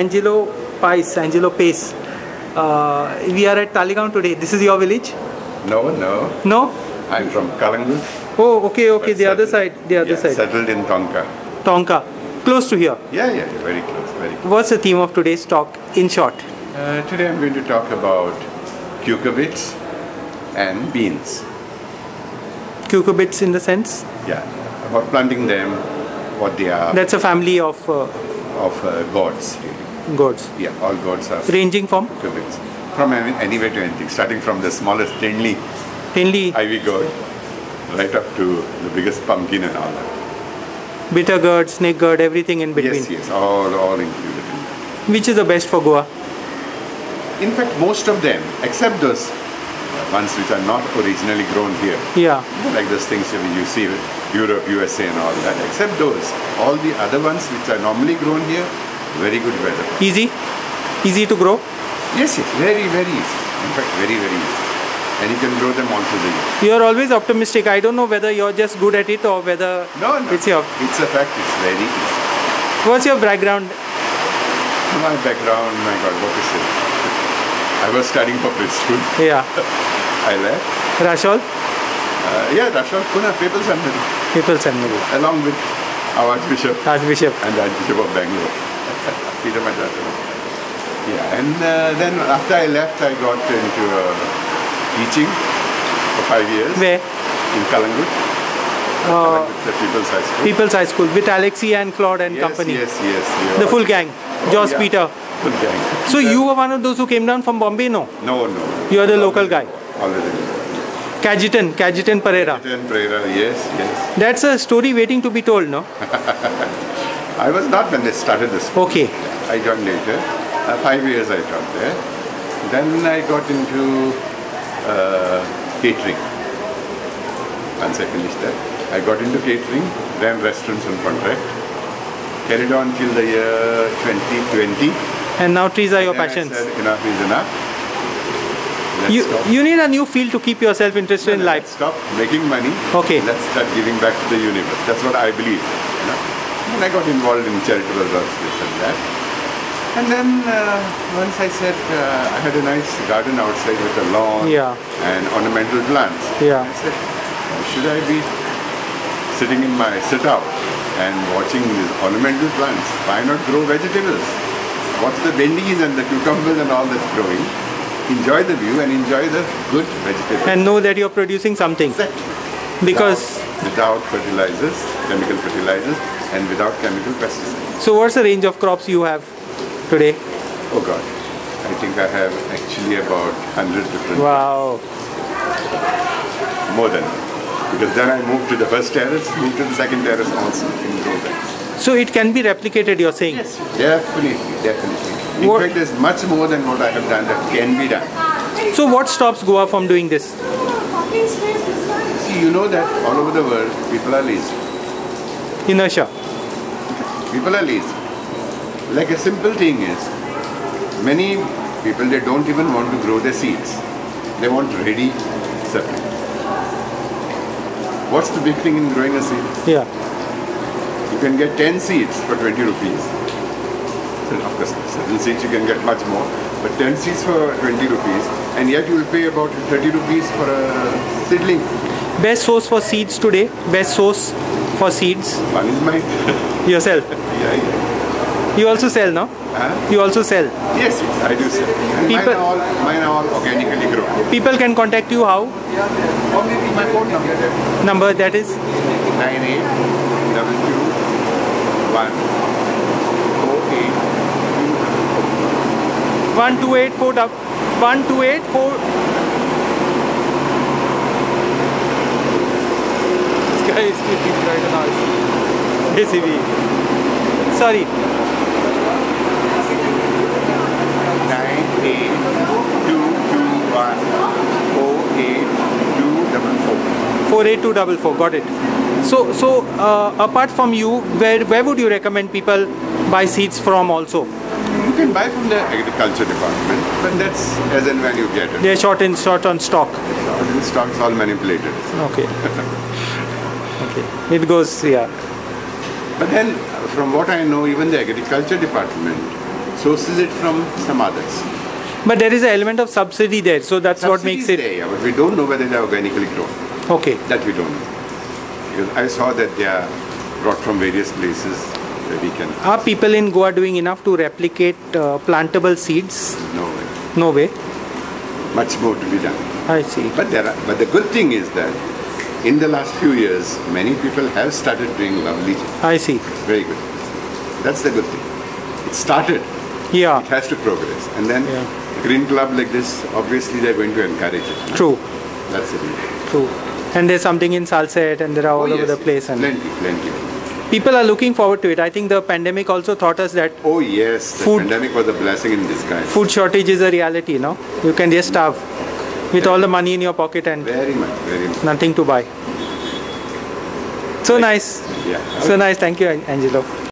Angelo Pais, Angelo Pais. We are at Taleigao today. This is your village? No, no. No? I'm from Kalanggut. Oh, okay, okay. The settled, other side. The other side. Settled in Tonka. Tonka. Close to here? Yeah, yeah. Very close. Very close. What's the theme of today's talk in short? Today I'm going to talk about cucurbits and beans. Cucurbits in the sense? Yeah. About planting them, what they are. That's a family of... gourds. Really. Gourds? Yeah, all gourds are... Ranging from? Cucurbits. From anywhere to anything, starting from the smallest thinly ivy gourd, right up to the biggest pumpkin and all that. Bitter gourd, snake gourd, everything in between? Yes, yes, all included. Which is the best for Goa? In fact, most of them, except those ones which are not originally grown here. Yeah. Like those things you see in Europe, USA and all that. Except those. All the other ones which are normally grown here, very good weather. Easy? Easy to grow? Yes, yes. Very, very easy. In fact, very, very easy. And you can grow them all through the year. You are always optimistic. I don't know whether you are just good at it or whether... No, no. It's your... It's a fact. It's very easy. What's your background? My background, my God, what is it? I was studying public school. Yeah. I left. Rashol? Yeah, Rashol, Kuna, Peoples High School. Peoples High School. Along with our Archbishop. Archbishop. And Archbishop of Bangalore. Peter Madrasen. Yeah, and then after I left, I got into teaching for 5 years. Where? In Kalanggut. Kalanggut, the People's High School. People's High School with Alexi and Claude and yes, company. Yes, yes, the full gang. Oh, Joss, yeah. Peter. Full gang. So you were one of those who came down from Bombay, no? No, no. You are the local guy. Already. Kajetan Pereira. Kajetan Pereira, yes, yes. That's a story waiting to be told, no? I was not when they started this school. Okay. I joined later. 5 years I taught there. Then I got into catering. Once I finished that, I got into catering, ran restaurants on contract, carried on till the year 2020. And now trees are your passions. I said, enough is enough. You need a new field to keep yourself interested in life. Let's stop making money. Okay. Let's start giving back to the universe. That's what I believe. You know? And I got involved in charitable works, this and that. And then once I said, I had a nice garden outside with a lawn and ornamental plants. Yeah. I said, should I be sitting in my sit-out and watching these ornamental plants? Why not grow vegetables? Watch the bendies and the cucumbers and all that's growing. Enjoy the view and enjoy the good vegetables. And know that you're producing something. Exactly. Because... Without fertilizers, chemical fertilizers and without chemical pesticides. So what's the range of crops you have today? Oh God, I think I have actually about 100 different. Wow. Things. More than that. Because then I moved to the first terrace, moved to the second terrace also in growth. So it can be replicated, you're saying? Yes, definitely, definitely. In fact, there's much more than what I have done that can be done. So what stops Goa from doing this? See, you know that all over the world, people are lazy. Inertia. People are lazy. Like a simple thing is, many people, they don't even want to grow their seeds. They want ready supply. What's the big thing in growing a seed? Yeah. You can get 10 seeds for 20 rupees. So of course, certain seeds you can get much more. But 10 seeds for 20 rupees. And yet you will pay about 30 rupees for a seedling. Best source for seeds today? Best source for seeds? One is mine. Yourself? Yeah, yeah. You also sell, no? Huh? You also sell? Yes, yes, I do sell. Mine are all organically grown. People can contact you how? My phone number. Number that is? 9822 128 4. This guy is speaking right now. ACV. Sorry. 48244. Got it. So apart from you, where would you recommend people buy seeds from also? You can buy from the agriculture department, but that's as and when you get it. They're short on stock. Short in stock, it's all manipulated. So. Okay. Okay. It goes, yeah. But then, from what I know, even the agriculture department, sources it from some others. But there is an element of subsidy there, so that's what makes it... There, yeah, but we don't know whether they are organically grown. Okay. That we don't know. Because I saw that they are brought from various places where we can... Are people in Goa doing enough to replicate plantable seeds? No way. No way? Much more to be done. I see. But, but the good thing is that in the last few years, many people have started doing lovely things. I see. Very good. That's the good thing. It started. Yeah. It has to progress. And then Green Club like this, obviously they're going to encourage it. No? True. That's the reason. True. And there's something in Salcet and there are all over the place. And plenty, plenty. People are looking forward to it. I think the pandemic also taught us that. Oh yes, the pandemic was a blessing in disguise. Food shortage is a reality, no? You can just starve with all the money in your pocket and very much nothing to buy. So nice. Yeah. So nice. Thank you, Angelo.